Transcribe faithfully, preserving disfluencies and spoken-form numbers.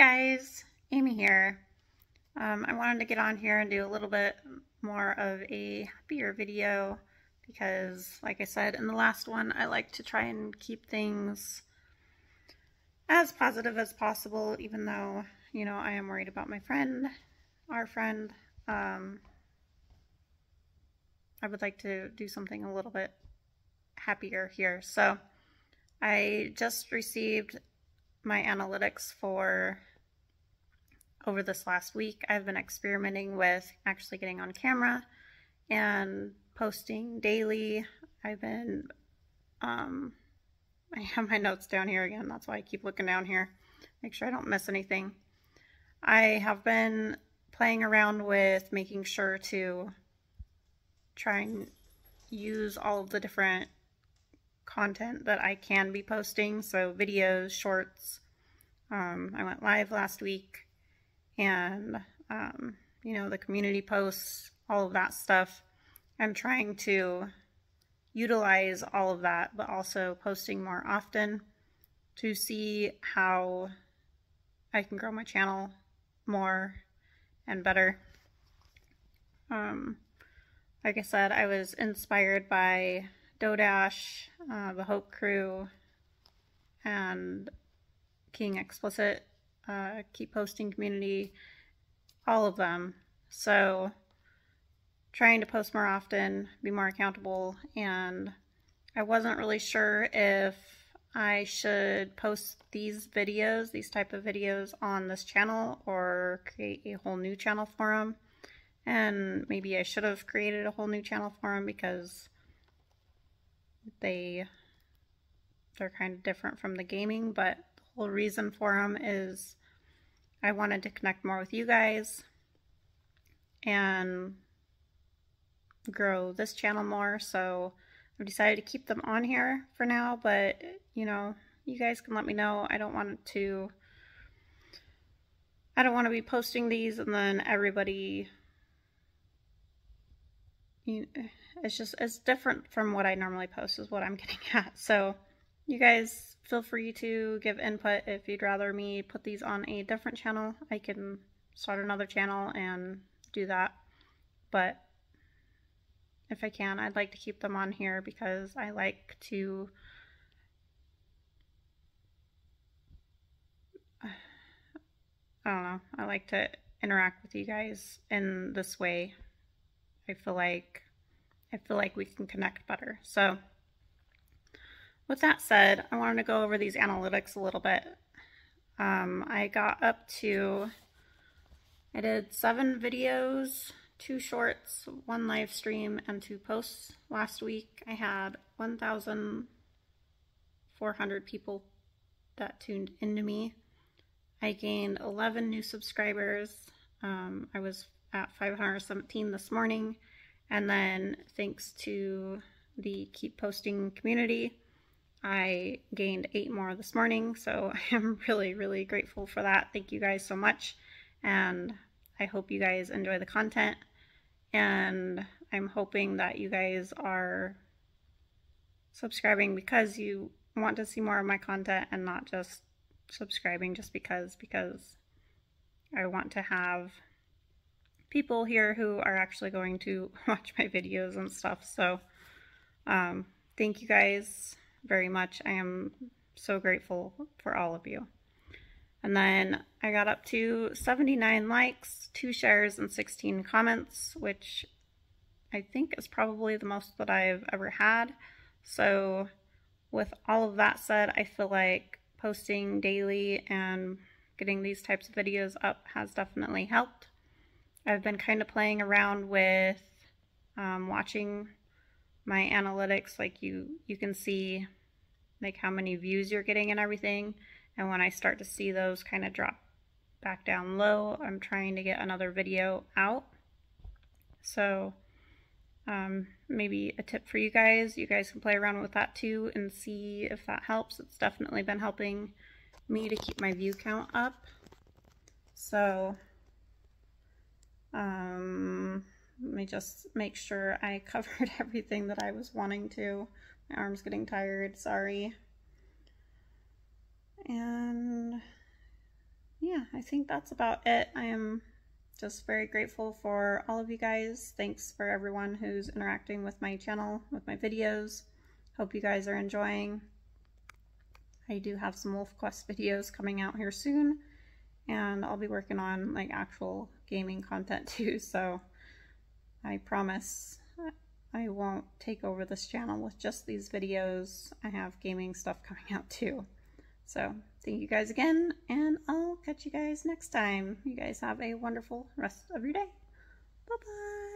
guys, Amy here. Um, I wanted to get on here and do a little bit more of a happier video because, like I said in the last one, I like to try and keep things as positive as possible, even though, you know, I am worried about my friend, our friend. Um, I would like to do something a little bit happier here. So I just received my analytics for over this last week. I've been experimenting with actually getting on camera and posting daily. I've been, um, I have my notes down here again. That's why I keep looking down here. Make sure I don't miss anything. I have been playing around with making sure to try and use all of the different content that I can be posting, so videos, shorts. Um, I went live last week, and um, you know, the community posts, all of that stuff. I'm trying to utilize all of that, but also posting more often to see how I can grow my channel more and better. Um, like I said, I was inspired by DoDash, uh, the Hope Crew, and King Explicit, uh, Keep Posting Community, all of them. So trying to post more often, be more accountable, and I wasn't really sure if I should post these videos, these type of videos, on this channel or create a whole new channel for them. And maybe I should have created a whole new channel for them because They, they're kind of different from the gaming, but the whole reason for them is I wanted to connect more with you guys and grow this channel more, so I've decided to keep them on here for now, but, you know, you guys can let me know. I don't want to, I don't want to be posting these and then everybody, you know, it's just, it's different from what I normally post is what I'm getting at. So you guys feel free to give input. If you'd rather me put these on a different channel, I can start another channel and do that. But if I can, I'd like to keep them on here because I like to, I don't know, I like to interact with you guys in this way. I feel like I feel like we can connect better. So with that said, I wanted to go over these analytics a little bit. Um, I got up to, I did seven videos, two shorts, one live stream, and two posts. Last week I had one thousand four hundred people that tuned into me. I gained eleven new subscribers. Um, I was at five hundred seventeen this morning. And then thanks to the Keep Posting Community, I gained eight more this morning. So I am really, really grateful for that. Thank you guys so much. And I hope you guys enjoy the content. And I'm hoping that you guys are subscribing because you want to see more of my content and not just subscribing just because, because I want to have people here who are actually going to watch my videos and stuff. So um, thank you guys very much. I am so grateful for all of you. And then I got up to seventy-nine likes, two shares, and sixteen comments, which I think is probably the most that I've ever had. So with all of that said, I feel like posting daily and getting these types of videos up has definitely helped. I've been kind of playing around with um, watching my analytics, like you you can see like how many views you're getting and everything, and when I start to see those kind of drop back down low, I'm trying to get another video out. So um, maybe a tip for you guys, you guys can play around with that too and see if that helps. It's definitely been helping me to keep my view count up. So Um, let me just make sure I covered everything that I was wanting to. My arm's getting tired, sorry. And yeah, I I think that's about it. I am just very grateful for all of you guys. Thanks for everyone who's interacting with my channel, with my videos. Hope you guys are enjoying. I do have some Wolf Quest videos coming out here soon, and I'll be working on like actual gaming content too, so I promise I won't take over this channel with just these videos. I have gaming stuff coming out too. So thank you guys again, and I'll catch you guys next time. You guys have a wonderful rest of your day. Bye-bye.